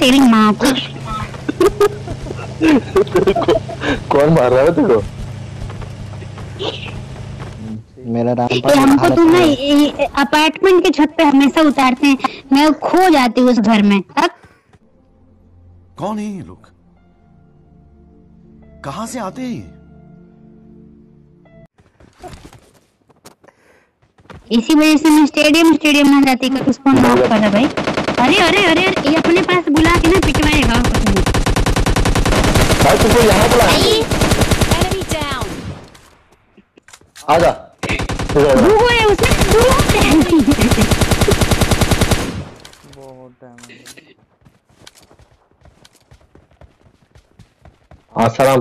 तेरी माँ को। कौन मार रहा है तेरे को? मेरा हमको तुम ना अपार्टमेंट के छत पे हमेशा उतारते हैं, मैं खो जाती हूँ उस घर में। अब कौन है ये लोग, कहाँ से आते हैं? इसी वजह से मैं स्टेडियम ना जाती हूँ। उसको नॉक करा भाई। अरे अरे अरे ये अपने पास बुला के ना पिटवाएगा भाई। तुमको यहाँ बुला आजा। वो है उसने बहुत डैमेज। आसाराम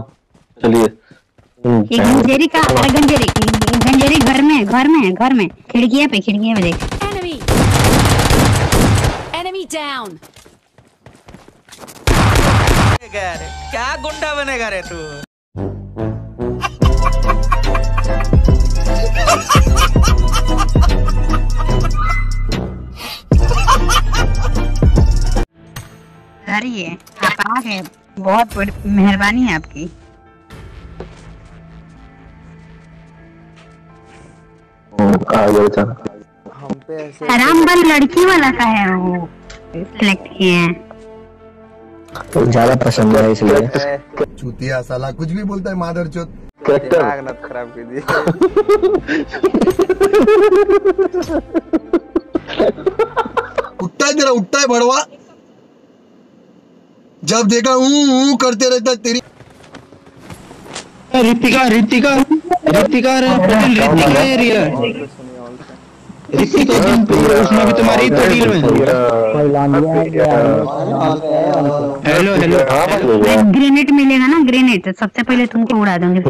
चलिए। एक गंजेरी का गंजेरी घर में खिड़कियां पे देख। enemy down। क्या गुंडा बनेगा रे तू। अरे आप आ गए, बहुत मेहरबानी है आपकी। हम पे ऐसे हरामबन लड़की वाला का है वो, सिलेक्ट किए हैं, ज्यादा पसंद है इसलिए। चूतिया साला कुछ भी बोलता है मादरचोद। दिमाग मत खराब कीजिए। उठता है तेरा, उठता है भड़वा, जब देखा हूँ करते रहता तेरी। ऋतिका उसमें भी तुम्हारी तो डील में। हेलो हेलो ग्रेनेड मिलेगा ना, ग्रेनेड सबसे पहले तुमको उड़ा दूंगी। Oh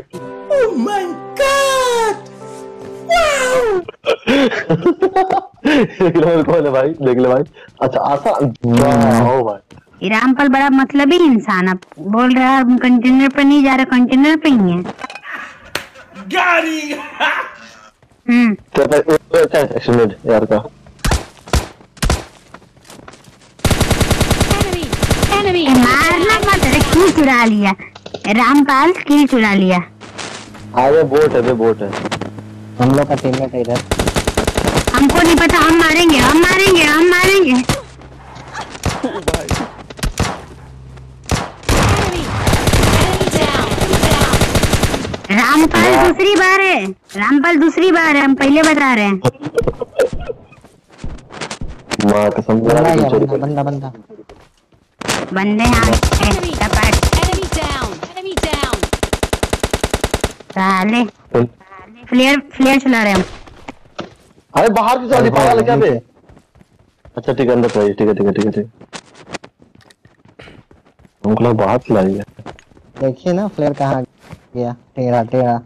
my God wow. भाई देख ले भाई। अच्छा आशा वाओ भाई। रामपाल बड़ा मतलब ही इंसान। अब बोल रहा है हम कंटेनर पे नहीं जा रहे, कंटेनर पे ही है गाड़ी। यार का मारना मत, किल चुरा लिया रामपाल, किल चुरा लिया। अरे बोट है हम लोग का टीम में। इधर हमको नहीं पता, हम मारेंगे। रामपाल दूसरी बार है, हम पहले बता रहे हैं। मां कसम बंदे साले फ्लेयर चला रहे हम। अरे बाहर की साली पागल क्या बे। अच्छा ठीक है, अंदर चाहिए। ठीक है हमको लगा बाहर चला गया। देखिए ना फ्लेयर कहाँ गया। तेरा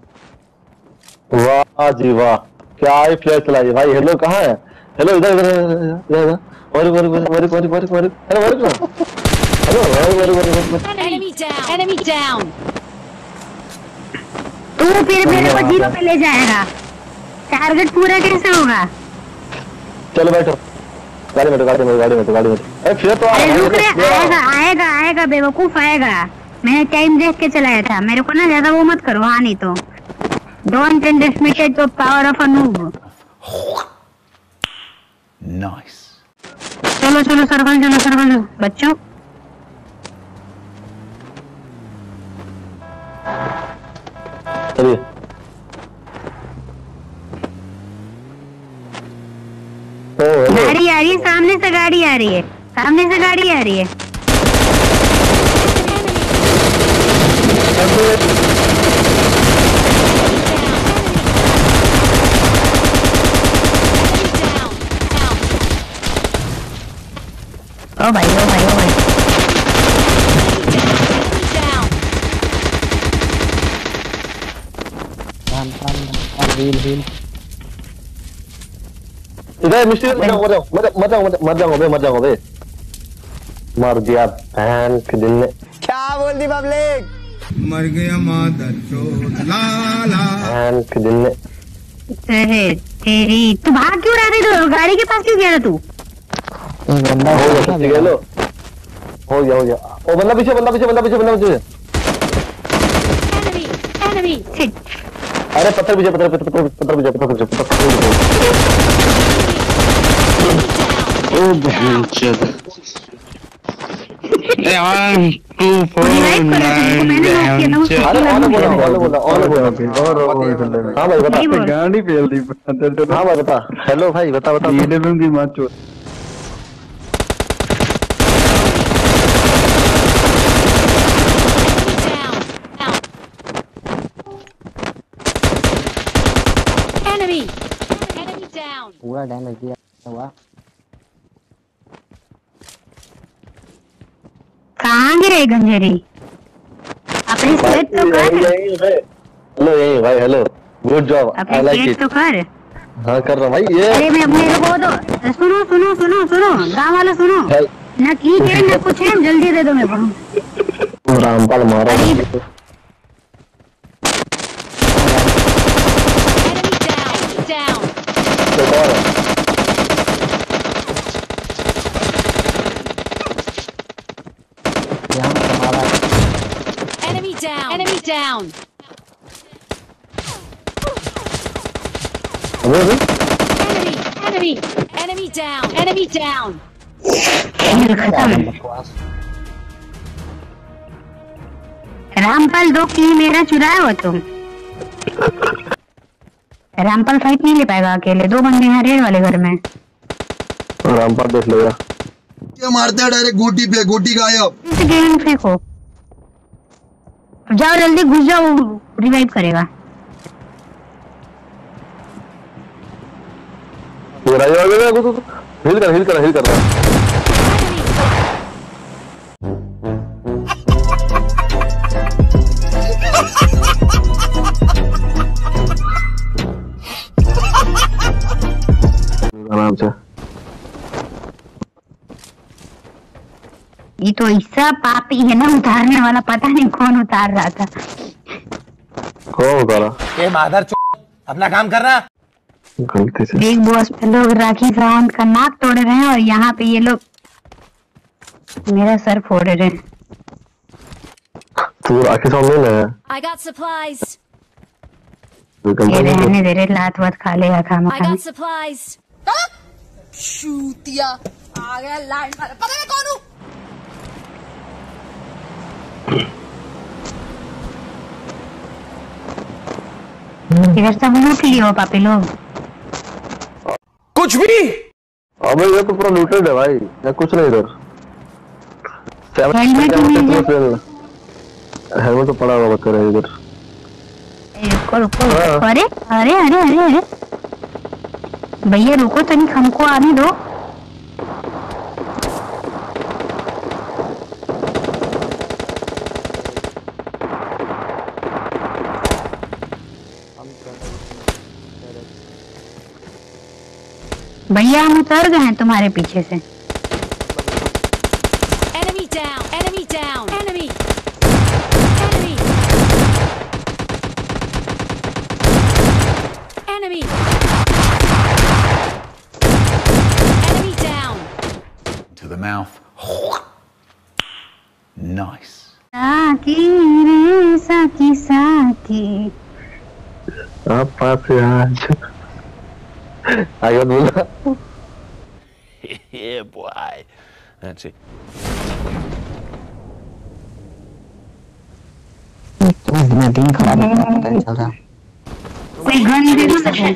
वाह जी वाह, क्या ही फ्लैश चलाई भाई। हेलो कहाँ है? हेलो इधर। और एनिमी डाउन। तू फिर मेरे को जीरो पे ले जाएगा, टारगेट पूरा कैसे होगा? चलो बैठो गाड़ी में। अरे फिर तो आएगा बेवकूफ आएगा। मैंने टाइम देख के चलाया था। मेरे को ना ज्यादा वो मत करो। हाँ नहीं तो don't underestimate the power of a noob. Nice. चलो सर्कल। बच्चों गाड़ी आ रही है सामने से, गाड़ी आ रही है। ओ भाई। इधर मिस्टर मत जाओ बे। मर दिया बहन के दिल ने। क्या बोल दी पब्लिक, मर गया मादरचोद लाला के दिल में। अरे तेरी, तू भाग क्यों रहा है? गाड़ी के पास क्यों गया तू? गंदा हो गया लो। हो गया हो गया। ओ बंदा पीछे बंदा पीछे बंदा पीछे बंदा पीछे। एनिमी एनिमी अरे पत्थर पीछे पत्थर पत्थर पत्थर पीछे पत्थर पीछे। ओ भाई यार 249। अरे हां भाई बता गाड़ी फेल दी। हां भाई बता। हेलो भाई बता बता ईडब्ल्यू की मार चोर। पूरा डैमेज दिया हुआ। कहाँ गिरे गंजेरी? अपनी सेट तो कर। हेलो ये भाई हेलो गुड जॉब। अपनी सेट तो कर। हाँ कर रहा भाई ये। अरे मैं मेरे को तो सुनो सुनो सुनो सुनो गांव वाला सुनो। ना की है ना कुछ है जल्दी दे दो मेरे को। रामपाल मारा। Enemy down. Enemy down. Enemy down. Rampal दो की मेरा चुराया हो तुम। रामपाल फाइट नहीं ले पाएगा अकेले, दो बंदे हैं रेड वाले घर में। रामपाल देख लेगा। क्या मारता है डायरेक्ट गोटी पे, गोटी गायब। इस गेम फेंको। जाओ जल्दी घुस जाओ, रिवाइव करेगा। हिल कर आराम से। ये तो ऐसा पापी है ना उतारने वाला, पता नहीं कौन उतार रहा था। कौन उतारा? ये माधर अपना काम कर रहा गलती से। बिग बॉस पे लोग राखी सावंत का नाक तोड़ रहे हैं और यहाँ पे ये लोग मेरा सर फोड़ रहे हैं। तू राखी सावंत नहीं लाया? I got supplies. ये रहने दे रे, लात वात खा लेगा खामा खा। I got supplies. शूटिया आ गया लाइन पर, पता नहीं कौन हूँ। इधर सब लूट लिए हो पापी लोग। कुछ भी अबे ये तो पूरा लूटेड है भाई, या कुछ नहीं। इधर हेलमेट तो पड़ा हुआ करे इधर। अरे अरे अरे अरे भैया रुको तो, नहीं हमको आने दो। भैया हम उतर गए हैं तुम्हारे पीछे से। Enemy down, enemy down, enemy, enemy, enemy, enemy down. To the mouth. Nice. साकी साकी आप पास आज I got Buddha. Yeah, boy. That's it. मैं दिन खराब नहीं चल रहा। कोई गन दे दो मुझे।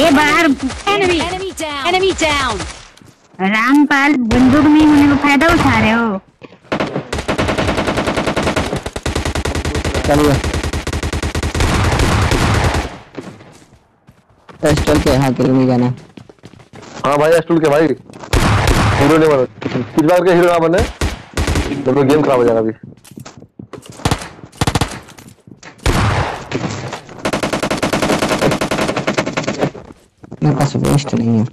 ये बाहर enemy down. रामपाल बंदूक में होने का फायदा उठा रहे हो। चलिए। एस्टल के हाथ में जाना। हाँ भाई एस्टल के भाई हीरो नहीं बनो, किस बार के हीरो ना बने तो लोग गेम खराब हो जाएगा। अभी मेरे पास वेस्ट नहीं है।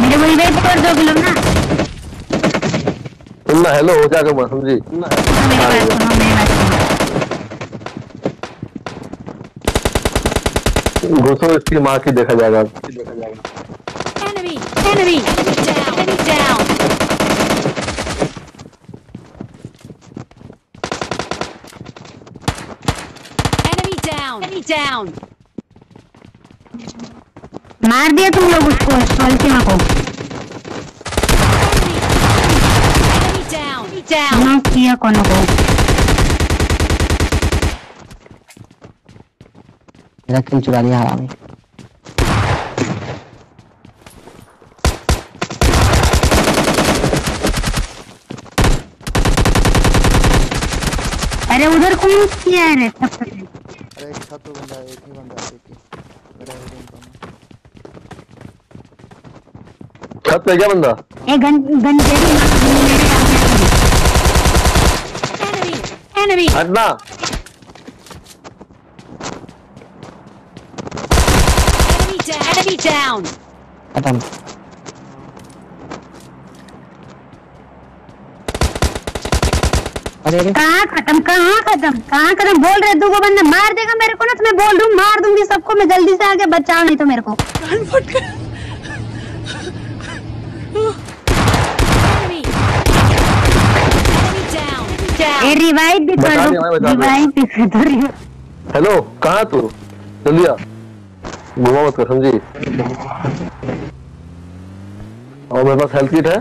मेरे को वेट कर दो लोग ना। तुम ना हेलो हो जाकर मत समझी। घुसो इसकी माँ की देखा जाएगा। Enemy down. Enemy down. Enemy down. Enemy down. मार दिया तुम लोग उसको सोल्टिया को। Enemy down. Enemy down. ना किया कौन को? मेरा किल चुरा लिया हरामी। अरे उधर कौन किया है रे? अरे एक था तो बंदा एक ही बंदा देखी मेरा ही बंदा छत पे क्या बंदा ए गन तेरी एनिमी हटना एनिमी डाउन खत्म कहाँ खत्म बोल रहे दो बंदा मार देगा मेरे को ना तो मैं बोल दूँ मार दूंगी सबको मैं जल्दी से आगे बचाओ नहीं तो मेरे को रिवाइव भी कर दो हेलो कहाँ तू जल्दी आ घुमा मत कर समझी और मेरे पास हेल्थ किट है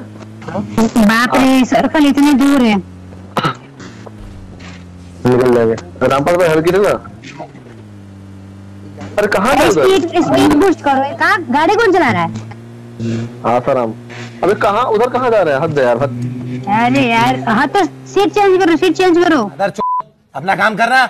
बाप रे सर्कल इतने दूर है निकल जाएगा रामपाल पर हल्की ना अरे कहाँ जा रहा है स्पीड बूस्ट करो कहाँ गाड़ी कौन चला रहा है आसाराम अबे कहाँ उधर कहाँ जा रहा है हद यार हद अरे यार हाँ तो सीट चेंज करो अगर अपना काम कर रहा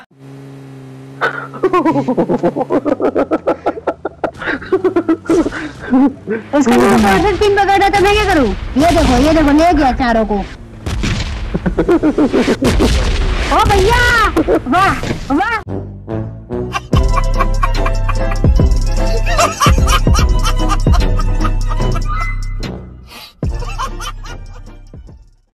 उसका तो पर्सन टीम पकड़ा था मैं क्या करूँ ये देखो ले गया चारों को ओ भैया वाह वाह